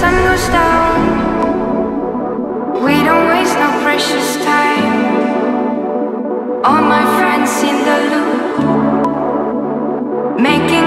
sun goes down. We don't waste no precious time. All my friends in the loop, making